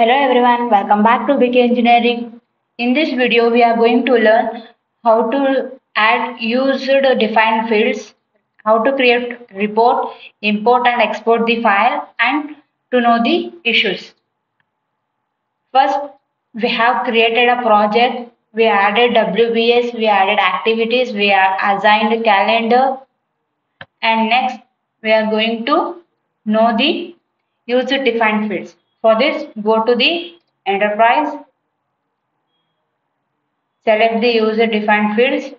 Hello everyone, welcome back to BK Engineering. In this video, we are going to learn how to add user-defined fields, how to create report, import and export the file, and to know the issues. First, we have created a project. We added WBS, we added activities, we are assigned a calendar, and next we are going to know the user-defined fields. For this, go to the enterprise, select the user-defined fields.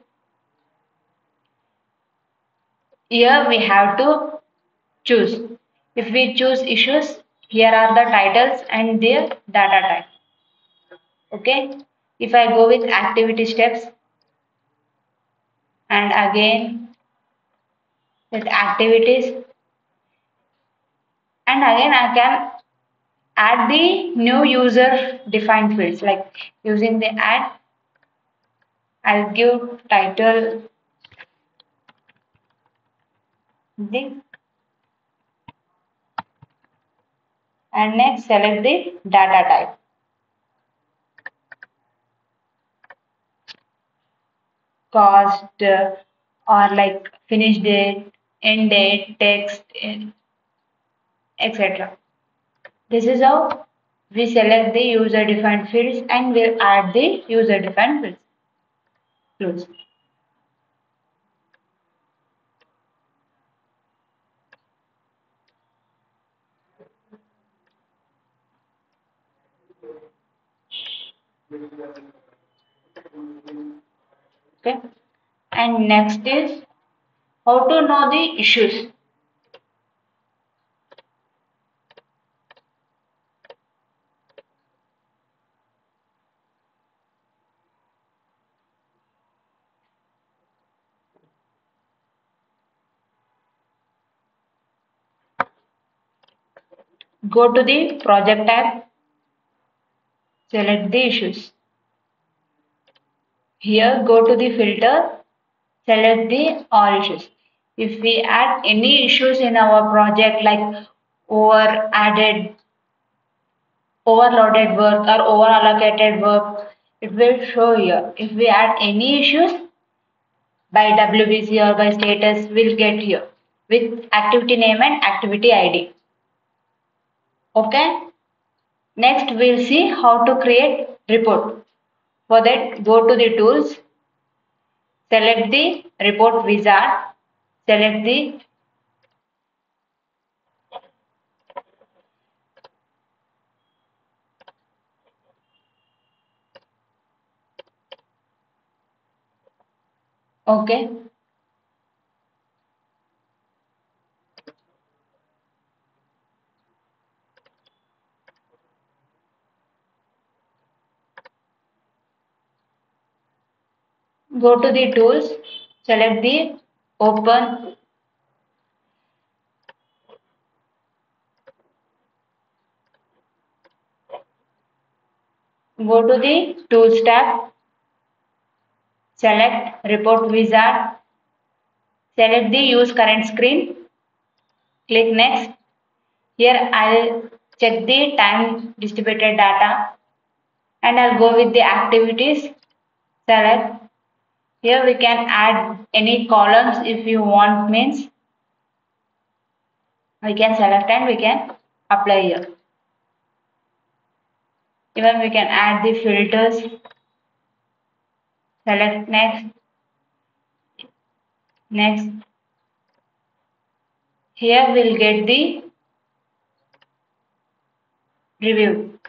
Here we have to choose. If we choose issues, here are the titles and their data type. Okay. If I go with activity steps, and again with activities, and again I can add the new user defined fields, like using the add. I'll give title and next select the data type. Cost or like finish date, end date, text, etc. This is how we select the user defined fields and we'll add the user defined fields. Close. Okay, and next is how to know the issues. Go to the project tab, select the issues. Here go to the filter, select the all issues. If we add any issues in our project like overloaded work or overallocated work, it will show here. If we add any issues by WBC or by status, we'll get here with activity name and activity ID. Okay, next we'll see how to create report. For that, go to the tools, select the report wizard, select the okay. Go to the tools, select the open, go to the tools tab, select report wizard, select the use current screen, click next. Here I'll check the time distributed data and I'll go with the activities, select. Here we can add any columns if you want, means we can select and we can apply here. Even we can add the filters, select next, next. Here we'll get the review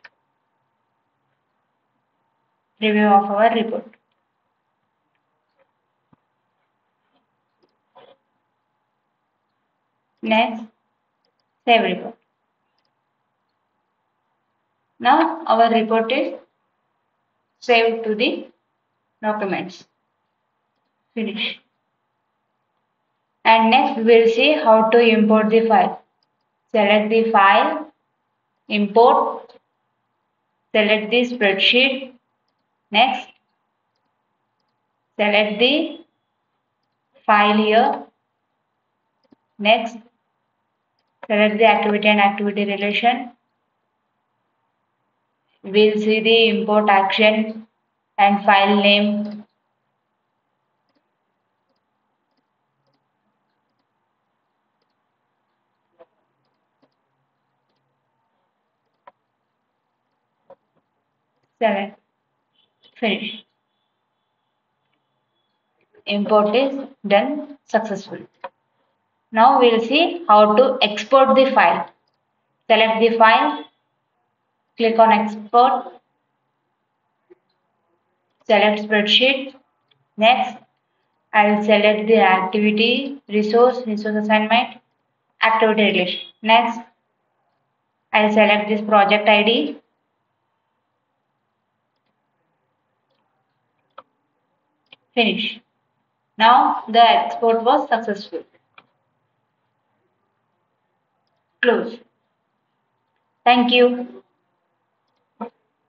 of our report. Next, save report. Now our report is saved to the documents. Finish. And next we'll see how to import the file. Select the file, import, select the spreadsheet, next, select the file here, next. Select the activity and activity relation. We'll see the import action and file name. Select, finish. Import is done successfully. Now we will see how to export the file. Select the file, click on export, select spreadsheet. Next, I will select the activity, resource assignment, activity relation. Next, I will select this project ID. Finish. Now the export was successful. Close. Thank you.